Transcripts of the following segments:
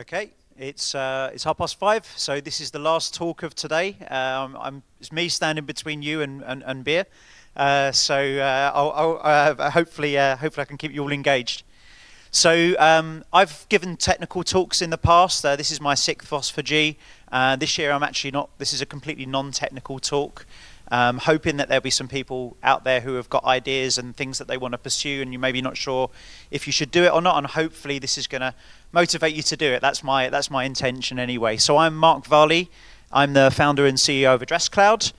Okay, it's 5:30, so this is the last talk of today. It's me standing between you and beer, so hopefully I can keep you all engaged. So I've given technical talks in the past. This is my 6th FOSS4G. This year I'm actually not. This is a completely non-technical talk. Hoping that there'll be some people out there who have got ideas and things that they want to pursue, and you're maybe not sure if you should do it or not, and hopefully this is going to motivate you to do it. That's my intention anyway. So I'm Mark Varley. I'm the founder and CEO of Address Cloud.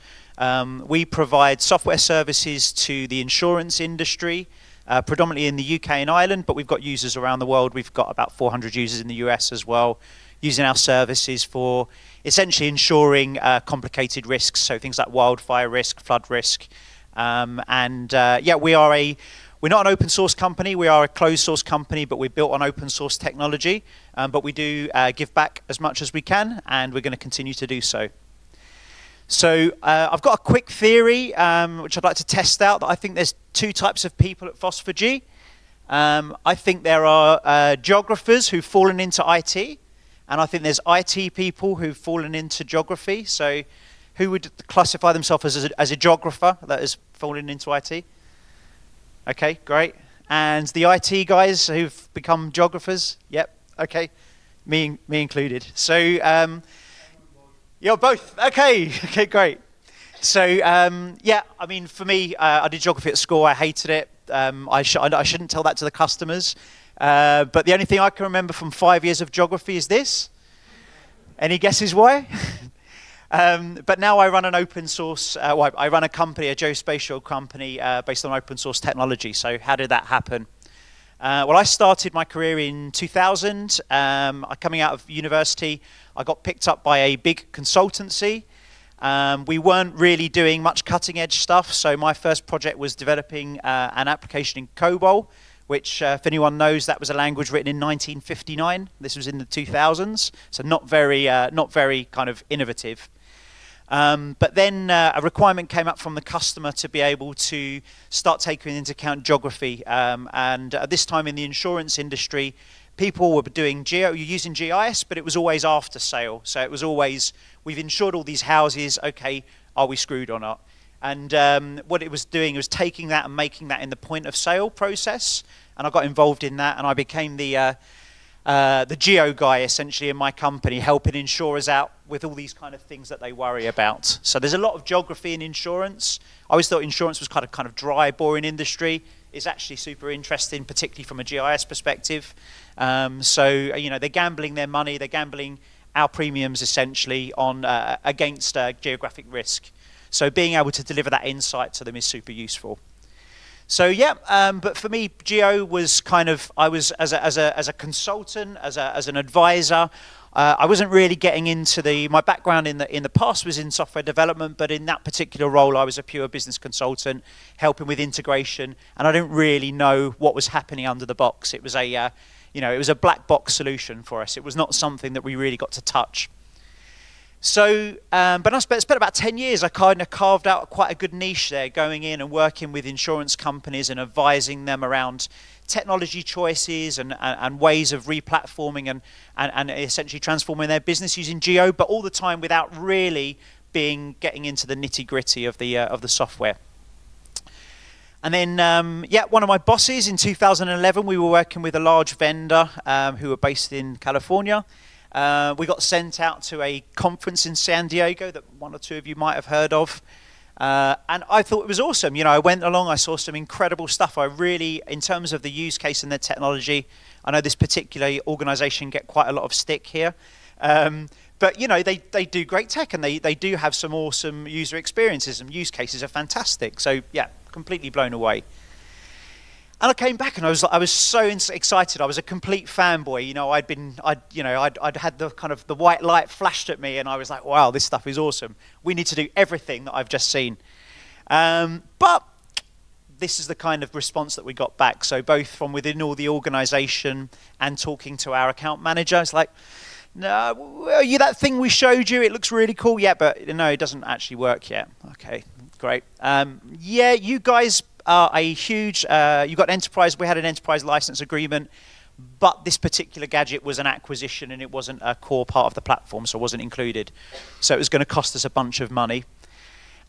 We provide software services to the insurance industry, predominantly in the UK and Ireland, but we've got users around the world. We've got about 400 users in the US as well, using our services for essentially ensuring complicated risks, so things like wildfire risk, flood risk, and we're not an open source company, we are a closed source company, but we're built on open source technology, but we do give back as much as we can, and we're going to continue to do so. So I've got a quick theory, which I'd like to test out, that I think there's two types of people at FOSS4G. I think there are geographers who've fallen into IT, and I think there's IT people who've fallen into geography. So who would classify themselves as a geographer that has fallen into IT? Okay, great. And the IT guys who've become geographers? Yep, okay, me included. So you're both, okay, great. So I mean, for me, I did geography at school, I hated it. I shouldn't tell that to the customers. But the only thing I can remember from 5 years of geography is this. Any guesses why? But now I run an open source, I run a company, a geospatial company based on open source technology. So how did that happen? Well, I started my career in 2000. Coming out of university, I got picked up by a big consultancy. We weren't really doing much cutting edge stuff. So my first project was developing an application in COBOL, which, if anyone knows, that was a language written in 1959. This was in the 2000s, so not very kind of innovative. But then a requirement came up from the customer to be able to start taking into account geography. And at this time in the insurance industry, people were doing using GIS, but it was always after sale. So it was always, we've insured all these houses, okay, are we screwed or not? And what it was doing was taking that and making that in the point of sale process. And I got involved in that, and I became the geo guy essentially in my company, helping insurers out with all these kind of things that they worry about. So there's a lot of geography in insurance. I always thought insurance was kind of dry, boring industry. It's actually super interesting, particularly from a GIS perspective. So you know, they're gambling their money, they're gambling our premiums essentially on against geographic risk. So being able to deliver that insight to them is super useful. So yeah, but for me, geo was kind of, I was as a consultant, as an advisor. I wasn't really getting into my background in the past was in software development, but in that particular role, I was a pure business consultant, helping with integration, and I didn't really know what was happening under the box. It was a, it was a black box solution for us. It was not something that we really got to touch. So, but I spent about 10 years, I kind of carved out quite a good niche there, going in and working with insurance companies and advising them around technology choices and ways of replatforming and essentially transforming their business using geo, but all the time without really getting into the nitty-gritty of the software. And then, one of my bosses in 2011, we were working with a large vendor who were based in California. We got sent out to a conference in San Diego that one or two of you might have heard of. And I thought it was awesome. You know, I went along, I saw some incredible stuff. I really, in terms of the use case and their technology, I know this particular organization get quite a lot of stick here. But, you know, they do great tech, and they do have some awesome user experiences, and use cases are fantastic. So, yeah, completely blown away. And I came back, and I was so excited. I was a complete fanboy. You know, I'd had the kind of the white light flashed at me, and I was like, wow, this stuff is awesome. We need to do everything that I've just seen. But this is the kind of response that we got back. So both from within all the organization and talking to our account manager, it's like, no, you, that thing we showed you, it looks really cool, yeah, but no, it doesn't actually work yet. Okay, great. You guys. You got an enterprise. We had an enterprise license agreement, But this particular gadget was an acquisition and it wasn't a core part of the platform, so it wasn't included. So it was going to cost us a bunch of money.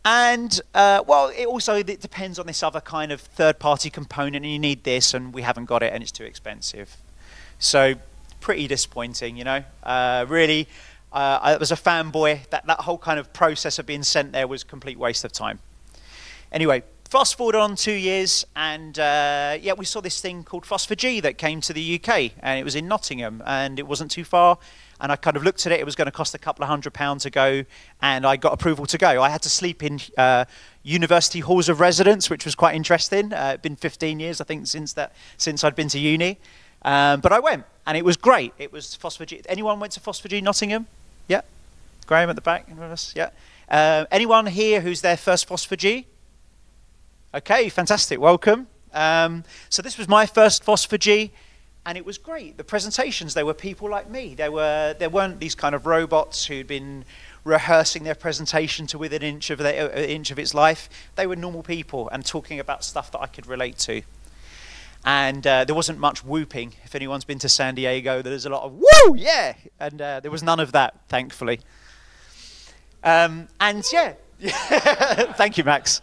And well, it also depends on this other kind of third-party component, and you need this, and we haven't got it, and it's too expensive. So pretty disappointing, you know. Really, I was a fanboy. That whole kind of process of being sent there was a complete waste of time. Anyway, fast forward on 2 years, and yeah, we saw this thing called FOSS4G that came to the UK, and it was in Nottingham, and it wasn't too far. And I kind of looked at it, it was going to cost a couple of £100 to go, and I got approval to go. I had to sleep in university halls of residence, which was quite interesting. It'd been 15 years, I think, since I'd been to uni. But I went, and it was great. It was FOSS4G. Anyone went to FOSS4G Nottingham? Yeah? Graham at the back? Yeah. Anyone here who's their first FOSS4G? Okay, fantastic, welcome. So this was my first FOSS4G. And it was great. The presentations, there were people like me. There weren't these kind of robots who'd been rehearsing their presentation to within an inch of its life. They were normal people and talking about stuff that I could relate to. And there wasn't much whooping. If anyone's been to San Diego, there's a lot of woo, yeah! And there was none of that, thankfully. And yeah, thank you, Max.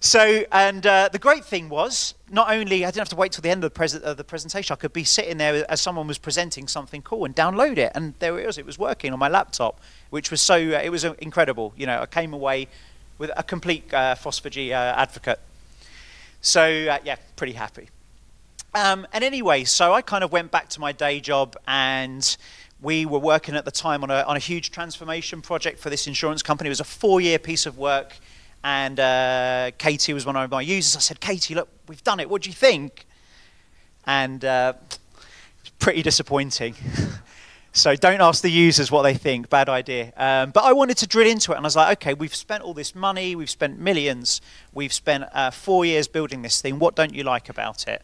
So, and the great thing was, not only I didn't have to wait till the end of the presentation, I could be sitting there as someone was presenting something cool and download it, and there it was working on my laptop, which was so, it was incredible. You know, I came away with a complete FOSS4G advocate. So, yeah, pretty happy. And anyway, so I kind of went back to my day job, and we were working at the time on a huge transformation project for this insurance company. It was a 4-year piece of work. And Katie was one of my users. I said, Katie, look, we've done it. What do you think? And it's pretty disappointing. So don't ask the users what they think. Bad idea. But I wanted to drill into it. And I was like, OK, we've spent all this money. We've spent millions. We've spent 4 years building this thing. What don't you like about it?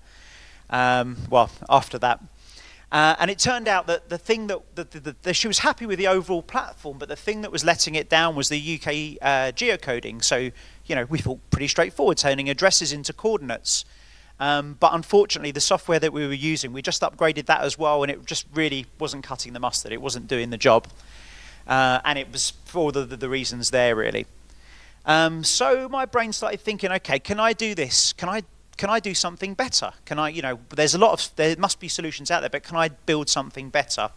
Well, after that. And it turned out that the thing that she was happy with the overall platform, but the thing that was letting it down was the UK geocoding. So, you know, we thought pretty straightforward, turning addresses into coordinates. But unfortunately, the software that we were using, we just upgraded that as well, and it just really wasn't cutting the mustard. It wasn't doing the job. And it was for the reasons there, really. So my brain started thinking, OK, can I do this? Can I do something better? Can I, you know, there must be solutions out there, but can I build something better?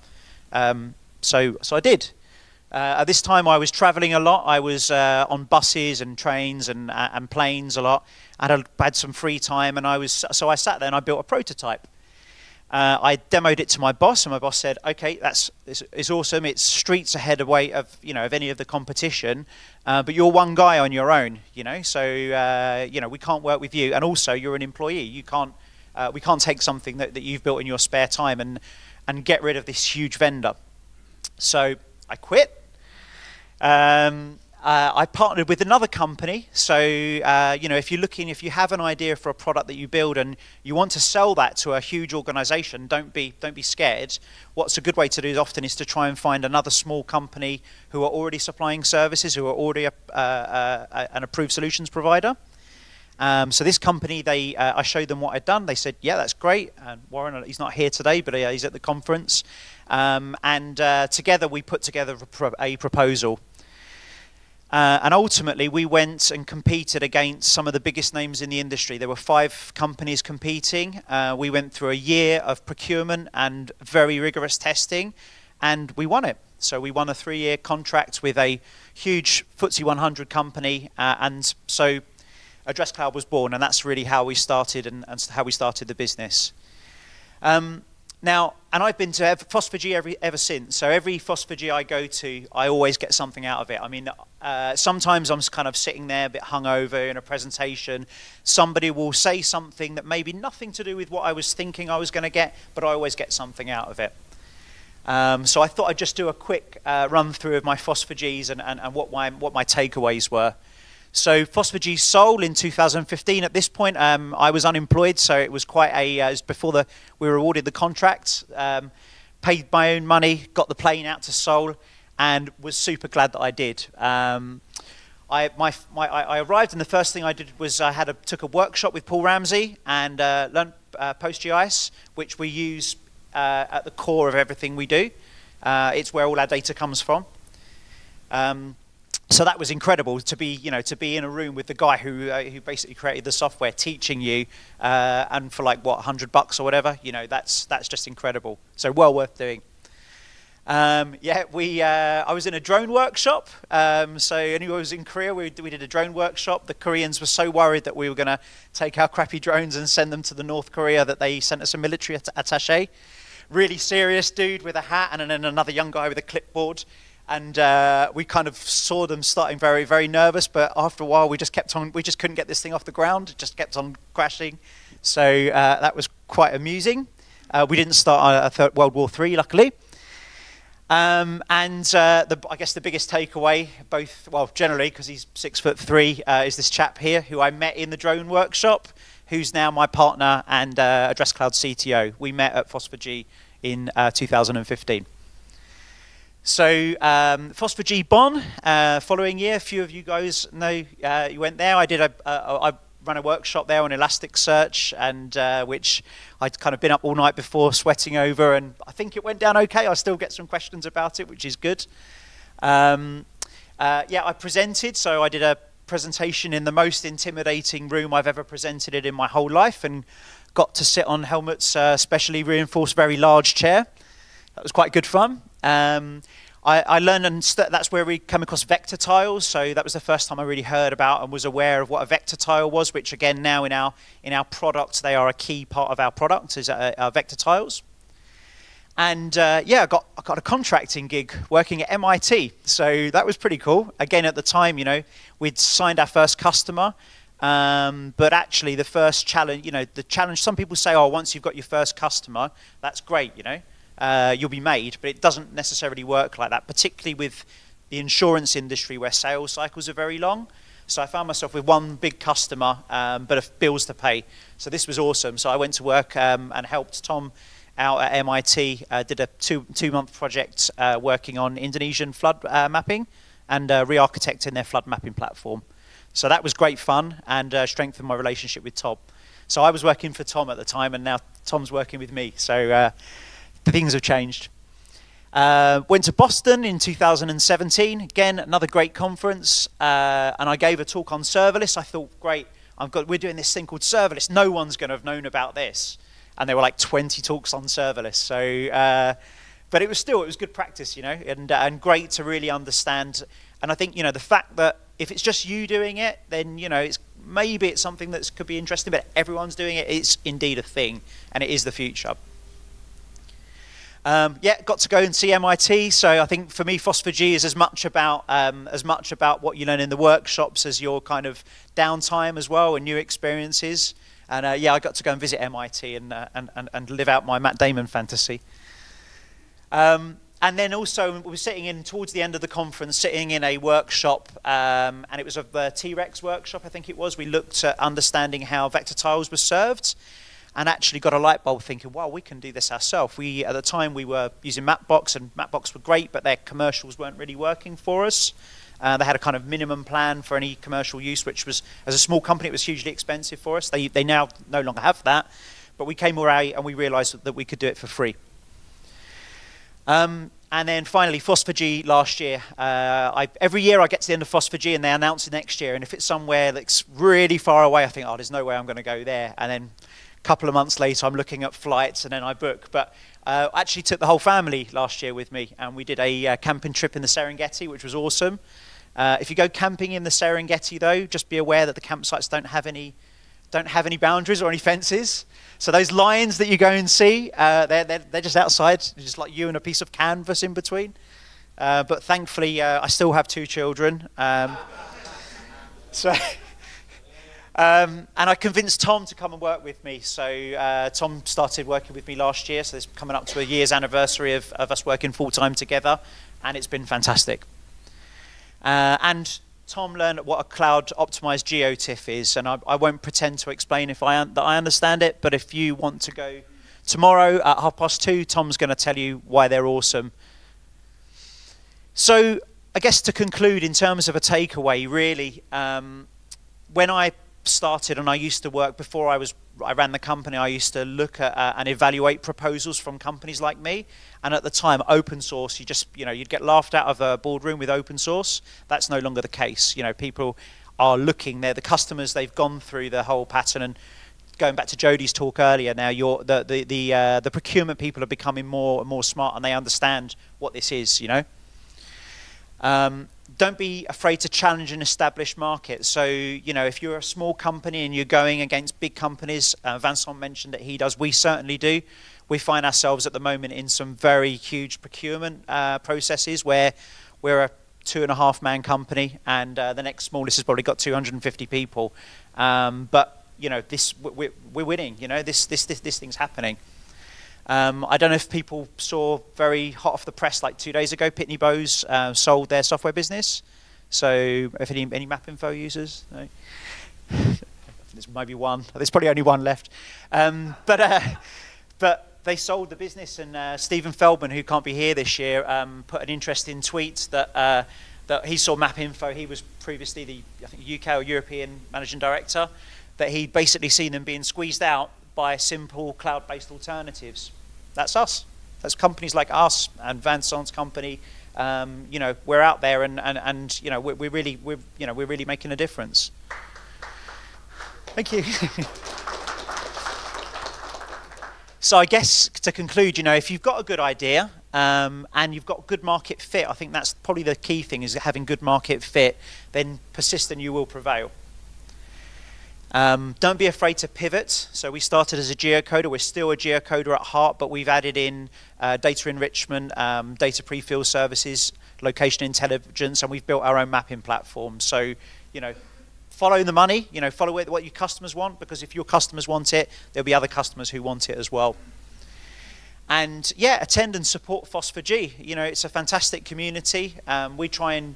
So I did. At this time, I was traveling a lot. I was on buses and trains and planes a lot. I had some free time, and so I sat there and I built a prototype. I demoed it to my boss, and my boss said, "Okay, it's awesome. It's streets ahead of any of the competition, but you're one guy on your own, you know. So you know, we can't work with you, and also you're an employee. You can't we can't take something that you've built in your spare time and get rid of this huge vendor." So I quit. I partnered with another company, so you know, if you have an idea for a product that you build and you want to sell that to a huge organization, don't be scared. What's a good way to do often is to try and find another small company who are already supplying services, who are already an approved solutions provider. So this company, I showed them what I'd done. They said, yeah, that's great. And Warren, he's not here today, but he's at the conference. Together we put together a proposal. And ultimately, we went and competed against some of the biggest names in the industry. There were 5 companies competing. We went through a year of procurement and very rigorous testing, and we won it. So we won a 3-year contract with a huge FTSE 100 company, and so Address Cloud was born, and that's really how we started and how we started the business. Now, and I've been to FOSS4G ever since. So every FOSS4G I go to, I always get something out of it. I mean, sometimes I'm kind of sitting there a bit hungover in a presentation. Somebody will say something that maybe nothing to do with what I was thinking I was going to get, but I always get something out of it. So I thought I'd just do a quick run through of my FOSS4Gs and what my takeaways were. So FOSS4G sold in 2015. At this point, I was unemployed, so it was quite a. It was before we were awarded the contract, paid my own money, got the plane out to Seoul, and was super glad that I did. I arrived, and the first thing I did was I took a workshop with Paul Ramsey and learned PostGIS, which we use at the core of everything we do. It's where all our data comes from. So that was incredible to be, to be in a room with the guy who basically created the software, teaching you, and for like what, $100 or whatever, that's just incredible. So well worth doing. Yeah, I was in a drone workshop. So anyway, I was in Korea. We did a drone workshop. The Koreans were so worried that we were going to take our crappy drones and send them to North Korea that they sent us a military attaché, really serious dude with a hat, and then another young guy with a clipboard. And we kind of saw them starting very, very nervous, but after a while we just kept on, we just couldn't get this thing off the ground, it just kept on crashing. So that was quite amusing. We didn't start a third World War III, luckily. I guess the biggest takeaway, both, well, generally, because he's 6'3", is this chap here who I met in the drone workshop, who's now my partner and Address Cloud CTO. We met at FOSS4G in 2015. So FOSS4G Bonn, following year, a few of you guys know you went there. I ran a workshop there on Elasticsearch, and which I'd kind of been up all night before sweating over, and I think it went down okay. I still get some questions about it, which is good. Yeah, I presented, so I did a presentation in the most intimidating room I've ever presented it in my whole life, and got to sit on Helmut's specially reinforced very large chair. That was quite good fun. I learned, and that's where we come across vector tiles. So that was the first time I really heard about and was aware of what a vector tile was, which again now in our product, they are a key part of our product, is our vector tiles. And yeah, I got a contracting gig working at MIT, so that was pretty cool. Again, at the time, we'd signed our first customer. But actually, the first challenge, some people say, oh, once you've got your first customer, that's great, you'll be made, but it doesn't necessarily work like that, particularly with the insurance industry where sales cycles are very long. So I found myself with one big customer, but bills to pay. So this was awesome. So I went to work and helped Tom out at MIT, did a two-month project working on Indonesian flood mapping and re-architecting their flood mapping platform. So that was great fun and strengthened my relationship with Tom. So I was working for Tom at the time, and now Tom's working with me. So things have changed. Went to Boston in 2017. Again, another great conference. And I gave a talk on serverless. I thought, great, we're doing this thing called serverless. No one's going to have known about this. And there were like 20 talks on serverless. So, but it was good practice, and great to really understand. And I think, the fact that if it's just you doing it, then, maybe it's something that could be interesting, but everyone's doing it. It's indeed a thing, and it is the future. Yeah, got to go and see MIT. So I think for me, FOSS4G is as much about what you learn in the workshops as your kind of downtime as well and new experiences. And yeah, I got to go and visit MIT and live out my Matt Damon fantasy. And then also we were sitting in, towards the end of the conference, sitting in a workshop, and it was the T Rex workshop, I think it was. We looked at understanding how vector tiles were served, and actually got a light bulb thinking, wow, we can do this ourselves. At the time, we were using Mapbox, and Mapbox were great, but their commercials weren't really working for us. They had a kind of minimum plan for any commercial use, which was, as a small company, it was hugely expensive for us. They now no longer have that, but we came away and we realized that we could do it for free. And then finally, FOSS4G last year. Every year I get to the end of FOSS4G and they announce it next year, and if it's somewhere that's really far away, I think, oh, there's no way I'm gonna go there, and then couple of months later, I'm looking at flights, and then I book. But I actually took the whole family last year with me, and we did a camping trip in the Serengeti, which was awesome. If you go camping in the Serengeti, though, just be aware that the campsites don't have any boundaries or any fences. So those lions that you go and see, they're just outside, just like you and a piece of canvas in between. But thankfully, I still have two children, so. And I convinced Tom to come and work with me. So Tom started working with me last year. So it's coming up to a year's anniversary of us working full-time together. And it's been fantastic. And Tom learned what a cloud optimized GeoTIFF is. And I won't pretend to explain that I understand it. But if you want to go tomorrow at 2:30, Tom's going to tell you why they're awesome. So I guess to conclude in terms of a takeaway, really, when I started, and I used to work before I ran the company, I used to look at and evaluate proposals from companies like me. And at the time, open source, you'd get laughed out of a boardroom with open source. That's no longer the case. You know, people are looking, they're the customers, they've gone through the whole pattern. And going back to Jody's talk earlier, now the procurement people are becoming more and more smart, and they understand what this is, you know. Don't be afraid to challenge an established market. So, you know, if you're a small company and you're going against big companies, Vincent mentioned that he does, we certainly do. We find ourselves at the moment in some very huge procurement processes where we're a 2.5-man company, and the next smallest has probably got 250 people. But, you know, we're winning, you know, this thing's happening. I don't know if people saw, very hot off the press, like 2 days ago, Pitney Bowes sold their software business. So if any MapInfo users, no? There's maybe one. There's probably only one left. But they sold the business, and Stephen Feldman, who can't be here this year, put an interesting tweet that that he saw MapInfo. He was previously the, I think, UK or European managing director. That he'd basically seen them being squeezed out by simple cloud-based alternatives. That's us. That's companies like us and Vincent's company. You know, we're out there, and you know, we're really making a difference. Thank you. So I guess to conclude, you know, if you've got a good idea and you've got good market fit, I think that's probably the key thing, is having good market fit. Then persist, and you will prevail. Don't be afraid to pivot. So we started as a geocoder. We're still a geocoder at heart, but we've added in data enrichment, data pre-fill services, location intelligence, and we've built our own mapping platform. So, you know, follow the money, you know, follow what your customers want, because if your customers want it, there'll be other customers who want it as well. And yeah, attend and support FOSS4G. You know, it's a fantastic community. We try and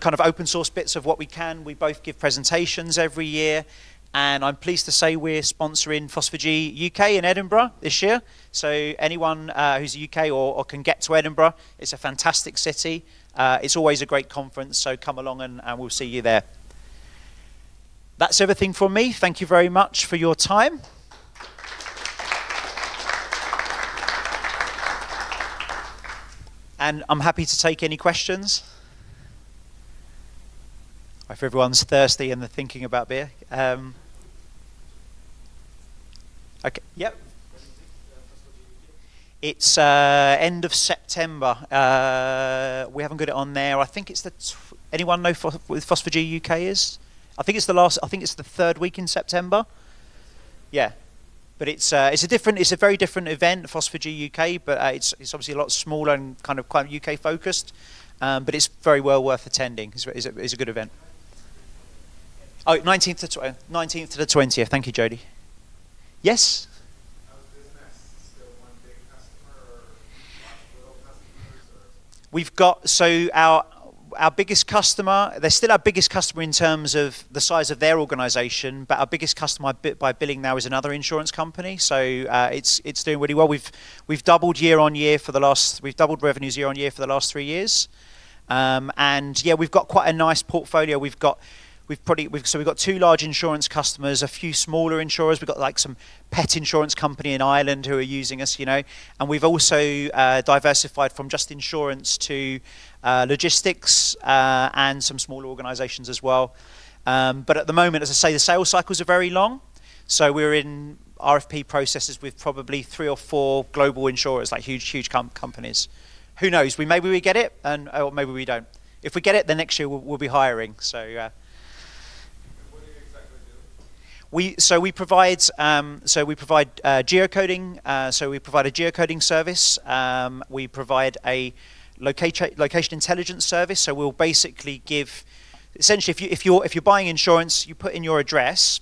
kind of open source bits of what we can. We both give presentations every year, and I'm pleased to say we're sponsoring FOSS4G UK in Edinburgh this year. So anyone who's UK or can get to Edinburgh, it's a fantastic city. It's always a great conference, so come along and we'll see you there. That's everything from me. Thank you very much for your time. And I'm happy to take any questions. If everyone's thirsty and they're thinking about beer. Okay, yep. It's end of September. We haven't got it on there. I think it's the, anyone know what FOSS4G UK is? I think it's the third week in September. Yeah, but it's a very different event, FOSS4G UK, but it's obviously a lot smaller and kind of quite UK focused, but it's very well worth attending. It's a good event. Oh, 19th to the 20th. Thank you, Jody. Yes? We've got, so our biggest customer, they're still our biggest customer in terms of the size of their organisation, but our biggest customer by billing now is another insurance company. So it's doing really well. We've doubled year on year for the last, we've doubled revenues year on year for the last 3 years. And yeah, we've got quite a nice portfolio. We've got 2 large insurance customers, a few smaller insurers. We've got like some pet insurance company in Ireland who are using us, you know. And we've also diversified from just insurance to logistics and some smaller organisations as well. But at the moment, as I say, the sales cycles are very long. So we're in RFP processes with probably 3 or 4 global insurers, like huge companies. Who knows? Maybe we get it, or maybe we don't. If we get it, then next year we'll be hiring. So. So we provide geocoding. So we provide a geocoding service. We provide a location intelligence service. So we'll basically give, essentially, if you're buying insurance, you put in your address.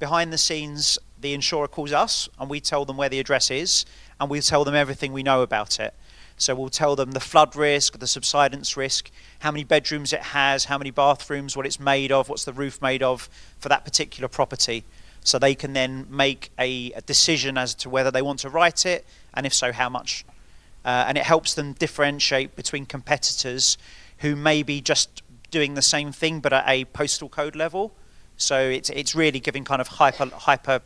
Behind the scenes, the insurer calls us, and we tell them where the address is, and we'll tell them everything we know about it. So we'll tell them the flood risk, the subsidence risk, how many bedrooms it has, how many bathrooms, what it's made of, what's the roof made of for that particular property. So they can then make a decision as to whether they want to write it, and if so, how much. And it helps them differentiate between competitors who may be just doing the same thing but at a postal code level, So it's really giving kind of hyper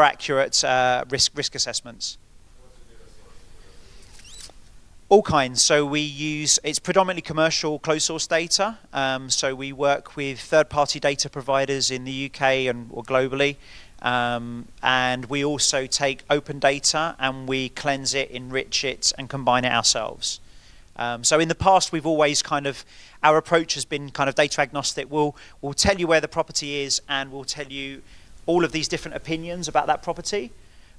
accurate risk assessments. All kinds. So we use, it's predominantly commercial closed source data. So we work with third-party data providers in the UK and or globally. And we also take open data and we cleanse it, enrich it, and combine it ourselves. So in the past, we've always kind of, our approach has been kind of data agnostic. We'll tell you where the property is and we'll tell you all of these different opinions about that property.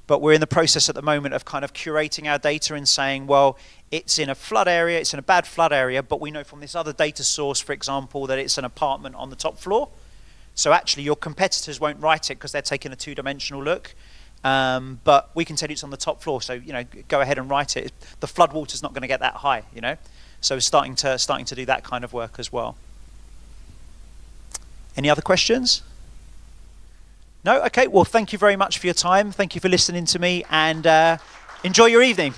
But we're in the process at the moment of kind of curating our data and saying, well, it's in a flood area, it's in a bad flood area, but we know from this other data source, for example, that it's an apartment on the top floor. So actually your competitors won't write it because they're taking a two-dimensional look. But we can tell you it's on the top floor, so you know, go ahead and write it. The flood water's not going to get that high, you know. So we're starting to do that kind of work as well. Any other questions? No? Okay, well, thank you very much for your time. Thank you for listening to me, and enjoy your evening.